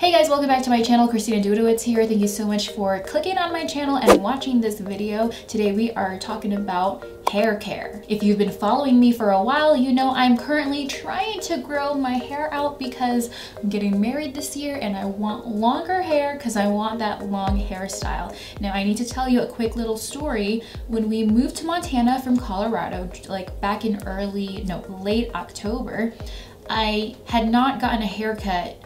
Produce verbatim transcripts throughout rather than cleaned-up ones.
Hey guys, welcome back to my channel. Christina Dawidowicz here. Thank you so much for clicking on my channel and watching this video. Today we are talking about hair care. If you've been following me for a while, you know I'm currently trying to grow my hair out because I'm getting married this year and I want longer hair because I want that long hairstyle. Now I need to tell you a quick little story. When we moved to Montana from Colorado, like back in early, no, late October, I had not gotten a haircut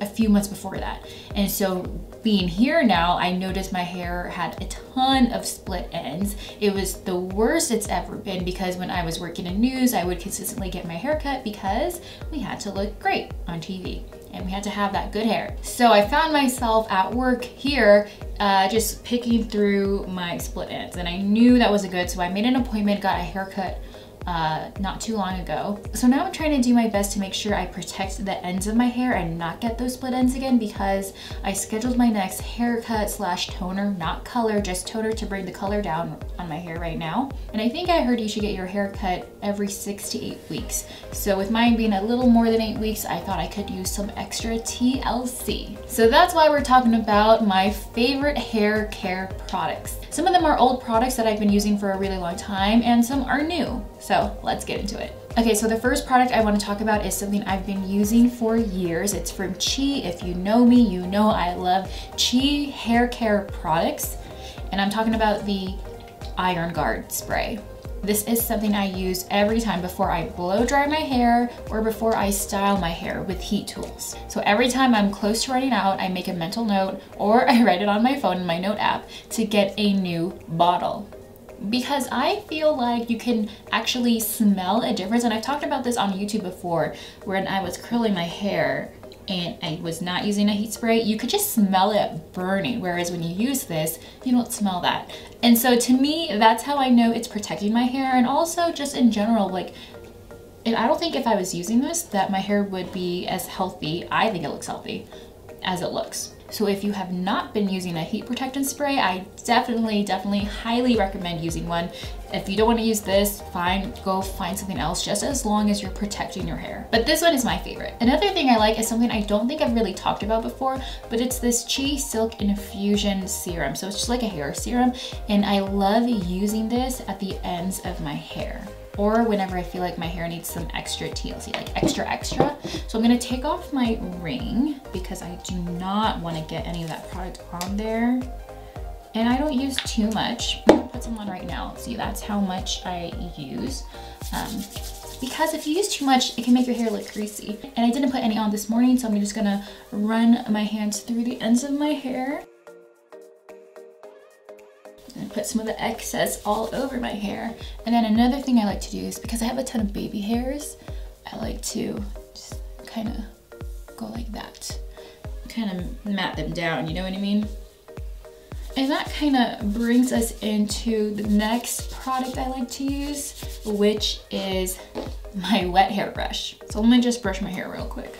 a few months before that, and so being here now, I noticed my hair had a ton of split ends. It was the worst it's ever been because when I was working in news, I would consistently get my hair cut because we had to look great on T V and we had to have that good hair. So I found myself at work here uh, just picking through my split ends, and I knew that wasn't good, so I made an appointment, got a haircut Uh, not too long ago. So now I'm trying to do my best to make sure I protect the ends of my hair and not get those split ends again, because I scheduled my next haircut slash toner, not color, just toner, to bring the color down on my hair right now. And I think I heard you should get your hair cut every six to eight weeks. So with mine being a little more than eight weeks, I thought I could use some extra T L C. So that's why we're talking about my favorite hair care products. Some of them are old products that I've been using for a really long time, and some are new. So let's get into it. Okay, so the first product I want to talk about is something I've been using for years. It's from Chi. If you know me, you know I love Chi hair care products. And I'm talking about the Iron Guard spray. This is something I use every time before I blow dry my hair or before I style my hair with heat tools. So every time I'm close to running out, I make a mental note or I write it on my phone in my note app to get a new bottle. Because I feel like you can actually smell a difference. And I've talked about this on YouTube before, when I was curling my hair and I was not using a heat spray, you could just smell it burning. Whereas when you use this, you don't smell that. And so to me, that's how I know it's protecting my hair. And also just in general, like, and I don't think if I was using this that my hair would be as healthy. I think it looks healthy as it looks. So if you have not been using a heat protectant spray, I definitely, definitely highly recommend using one. If you don't want to use this, fine, go find something else, just as long as you're protecting your hair. But this one is my favorite. Another thing I like is something I don't think I've really talked about before, but it's this Chi Silk Infusion Serum. So it's just like a hair serum, and I love using this at the ends of my hair, or whenever I feel like my hair needs some extra T L C, like extra extra. So I'm gonna take off my ring because I do not wanna get any of that product on there. And I don't use too much. I'm gonna put some on right now. See, that's how much I use. Um, because if you use too much, it can make your hair look greasy. And I didn't put any on this morning, so I'm just gonna run my hands through the ends of my hair. And put some of the excess all over my hair. And then another thing I like to do is, because I have a ton of baby hairs, I like to just kind of go like that, kind of mat them down, you know what I mean? And that kind of brings us into the next product I like to use, which is my wet hair brush. So let me just brush my hair real quick.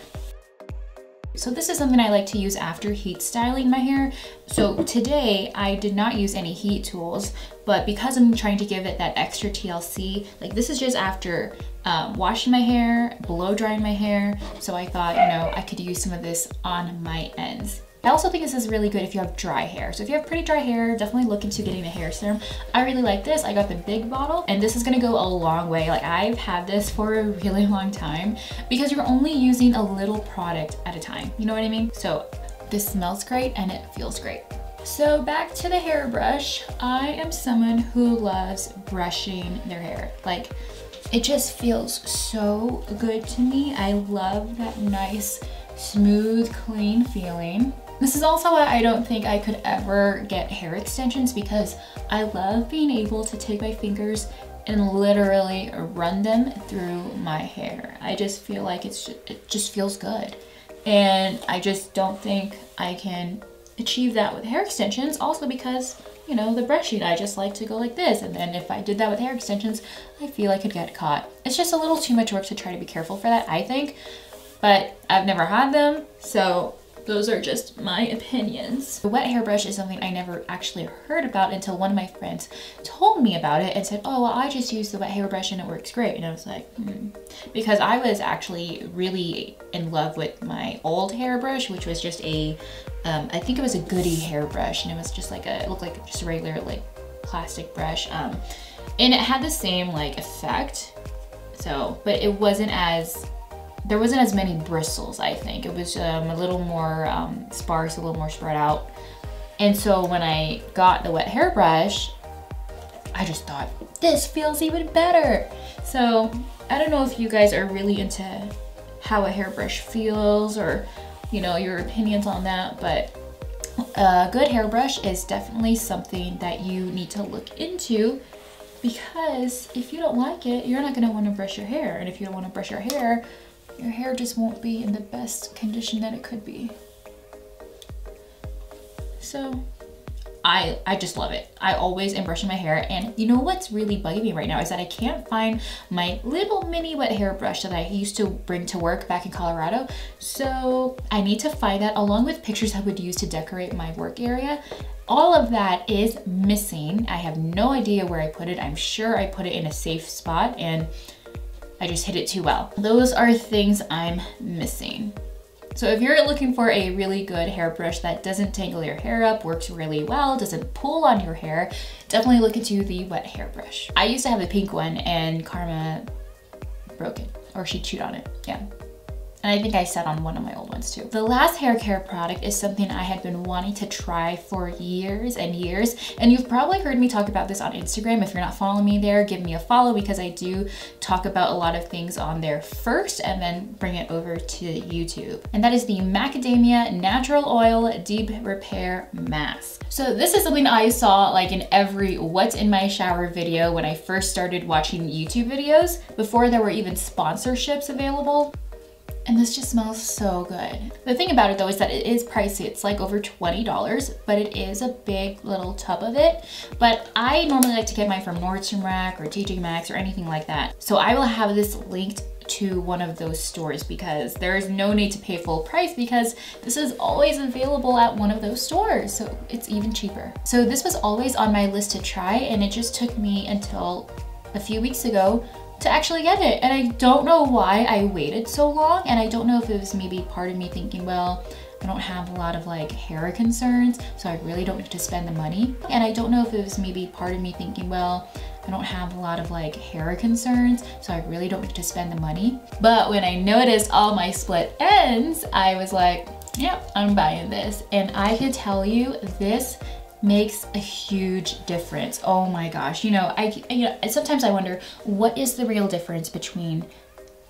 So this is something I like to use after heat styling my hair. So today I did not use any heat tools, but because I'm trying to give it that extra T L C, like this is just after um, washing my hair, blow drying my hair. So I thought, you know, I could use some of this on my ends. I also think this is really good if you have dry hair. So if you have pretty dry hair, definitely look into getting a hair serum. I really like this. I got the big bottle, and this is gonna go a long way. Like, I've had this for a really long time because you're only using a little product at a time. You know what I mean? So this smells great and it feels great. So back to the hairbrush. I am someone who loves brushing their hair. Like, it just feels so good to me. I love that nice, smooth, clean feeling. This is also why I don't think I could ever get hair extensions, because I love being able to take my fingers and literally run them through my hair. I just feel like it's just, it just feels good. And I just don't think I can achieve that with hair extensions, also because, you know, the brushing, I just like to go like this. And then if I did that with hair extensions, I feel I could get caught. It's just a little too much work to try to be careful for that, I think, but I've never had them. So those are just my opinions. The wet hairbrush is something I never actually heard about until one of my friends told me about it and said, oh, well, I just use the wet hairbrush and it works great. And I was like, hmm. Because I was actually really in love with my old hairbrush, which was just a, um, I think it was a Goody hairbrush. And it was just like a, it looked like just a regular like plastic brush. Um, and it had the same like effect. So, but it wasn't as, there wasn't as many bristles, I think. It was um, a little more um, sparse, a little more spread out. And so when I got the wet hairbrush, I just thought, this feels even better. So I don't know if you guys are really into how a hairbrush feels or, you know, your opinions on that, but a good hairbrush is definitely something that you need to look into, because if you don't like it, you're not gonna wanna brush your hair. And if you don't wanna brush your hair, your hair just won't be in the best condition that it could be. So I, I just love it. I always am brushing my hair, and you know what's really bugging me right now is that I can't find my little mini wet hairbrush that I used to bring to work back in Colorado. So I need to find that, along with pictures I would use to decorate my work area. All of that is missing. I have no idea where I put it. I'm sure I put it in a safe spot and I just hid it too well. Those are things I'm missing. So if you're looking for a really good hairbrush that doesn't tangle your hair up, works really well, doesn't pull on your hair, definitely look into the wet hairbrush. I used to have a pink one and Karma broke it, or she chewed on it, yeah. And I think I sat on one of my old ones too. The last hair care product is something I had been wanting to try for years and years. And you've probably heard me talk about this on Instagram. If you're not following me there, give me a follow, because I do talk about a lot of things on there first and then bring it over to YouTube. And that is the Macadamia Natural Oil Deep Repair Mask. So this is something I saw like in every what's in my shower video when I first started watching YouTube videos, before there were even sponsorships available. And this just smells so good. The thing about it though is that it is pricey. It's like over twenty dollars, but it is a big little tub of it. But I normally like to get mine from Nordstrom Rack or T J Maxx or anything like that. So I will have this linked to one of those stores, because there is no need to pay full price because this is always available at one of those stores. So it's even cheaper. So this was always on my list to try, and it just took me until a few weeks ago to actually get it. And I don't know why I waited so long, and I don't know if it was maybe part of me thinking, well, I don't have a lot of like hair concerns, so I really don't have to spend the money. And I don't know if it was maybe part of me thinking, well, I don't have a lot of like hair concerns, so I really don't have to spend the money. But when I noticed all my split ends, I was like, yep, I'm buying this. And I could tell you this makes a huge difference. Oh my gosh. You know, I you know, sometimes I wonder, what is the real difference between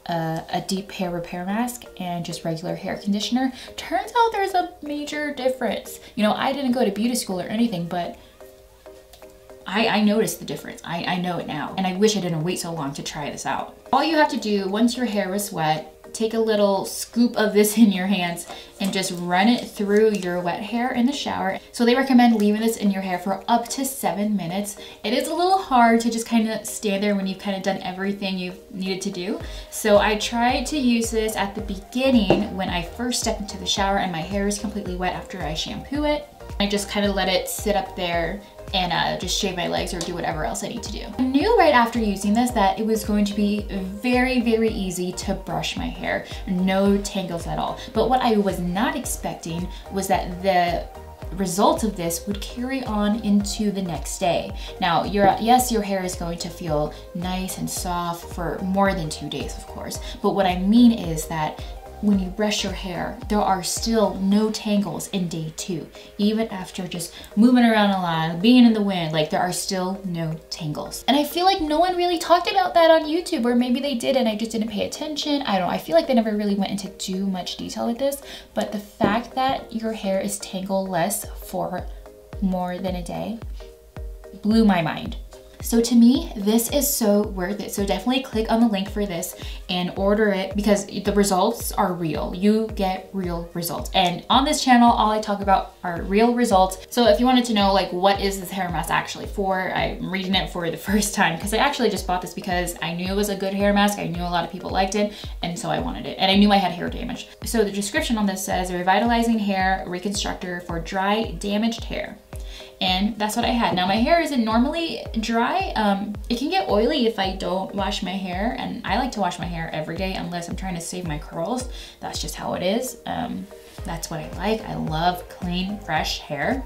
uh, a deep hair repair mask and just regular hair conditioner? Turns out there's a major difference. You know, I didn't go to beauty school or anything, but I, I noticed the difference. I, I know it now. And I wish I didn't wait so long to try this out. All you have to do once your hair is wet, take a little scoop of this in your hands and just run it through your wet hair in the shower. So they recommend leaving this in your hair for up to seven minutes. It is a little hard to just kind of stand there when you've kind of done everything you've needed to do. So I tried to use this at the beginning when I first stepped into the shower and my hair is completely wet after I shampoo it. I just kind of let it sit up there and uh, just shave my legs or do whatever else I need to do. I knew right after using this that it was going to be very, very easy to brush my hair. No tangles at all. But what I was not expecting was that the results of this would carry on into the next day. Now, your yes, your hair is going to feel nice and soft for more than two days, of course. But what I mean is that when you brush your hair, there are still no tangles in day two. Even after just moving around a lot, being in the wind, like there are still no tangles. And I feel like no one really talked about that on YouTube, or maybe they did and I just didn't pay attention. I don't know, I feel like they never really went into too much detail with this, but the fact that your hair is tangle-less for more than a day blew my mind. So to me, this is so worth it. So definitely click on the link for this and order it, because the results are real. You get real results. And on this channel, all I talk about are real results. So if you wanted to know, like, what is this hair mask actually for? I'm reading it for the first time because I actually just bought this because I knew it was a good hair mask. I knew a lot of people liked it, and so I wanted it. And I knew I had hair damage. So the description on this says, a revitalizing hair reconstructor for dry, damaged hair. And that's what I had. Now my hair isn't normally dry. Um, it can get oily if I don't wash my hair, and I like to wash my hair every day unless I'm trying to save my curls. That's just how it is. Um, that's what I like. I love clean, fresh hair,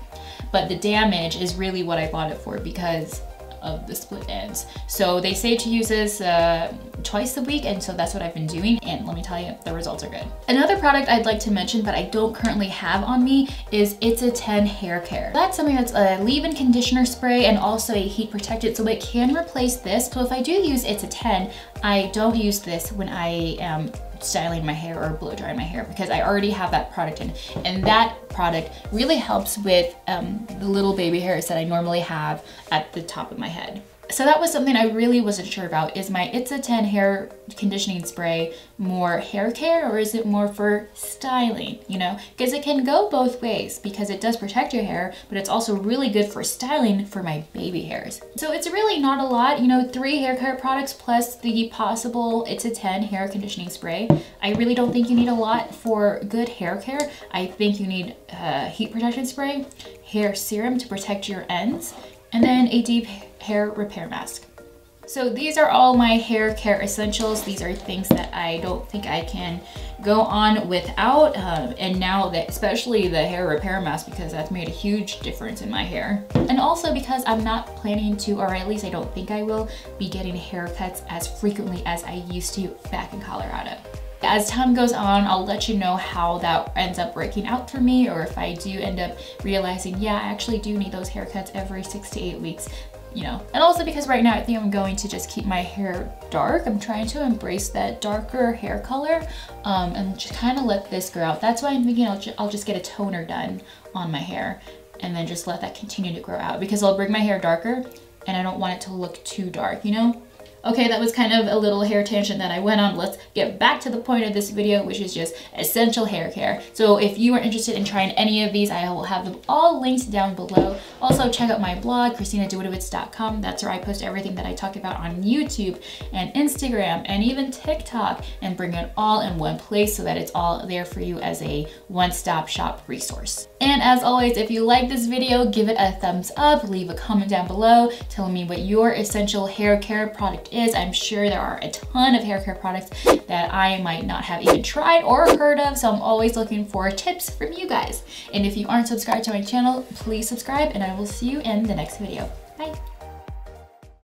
but the damage is really what I bought it for because of the split ends. So they say to use this uh, twice a week, and so that's what I've been doing, and let me tell you, the results are good. Another product I'd like to mention that I don't currently have on me is It's a ten hair care. That's something that's a leave-in conditioner spray and also a heat protectant, so it can replace this. So if I do use It's a ten, I don't use this when I am styling my hair or blow drying my hair because I already have that product in, and that product really helps with um, the little baby hairs that I normally have at the top of my head. So that was something I really wasn't sure about. Is my It's a ten hair conditioning spray more hair care, or is it more for styling, you know? Because it can go both ways, because it does protect your hair, but it's also really good for styling for my baby hairs. So it's really not a lot, you know, three hair care products plus the possible It's a ten hair conditioning spray. I really don't think you need a lot for good hair care. I think you need uh, heat protection spray, hair serum to protect your ends, and then a deep hair repair mask. So these are all my hair care essentials. These are things that I don't think I can go on without. Um, and now that, especially the hair repair mask, because that's made a huge difference in my hair. And also because I'm not planning to, or at least I don't think I will, be getting haircuts as frequently as I used to back in Colorado. As time goes on, I'll let you know how that ends up working out for me, or if I do end up realizing, yeah, I actually do need those haircuts every six to eight weeks, you know. And also because right now I think I'm going to just keep my hair dark. I'm trying to embrace that darker hair color um, and just kind of let this grow out. That's why I'm thinking I'll, ju I'll just get a toner done on my hair and then just let that continue to grow out, because I'll bring my hair darker and I don't want it to look too dark, you know? Okay, that was kind of a little hair tangent that I went on. Let's get back to the point of this video, which is just essential hair care. So if you are interested in trying any of these, I will have them all linked down below. Also, check out my blog, christina dawidowicz dot com. That's where I post everything that I talk about on YouTube and Instagram and even TikTok, and bring it all in one place so that it's all there for you as a one-stop shop resource. And as always, if you like this video, give it a thumbs up, leave a comment down below, tell me what your essential hair care product is. I'm sure there are a ton of hair care products that I might not have even tried or heard of, so I'm always looking for tips from you guys. And if you aren't subscribed to my channel, please subscribe, and I will see you in the next video.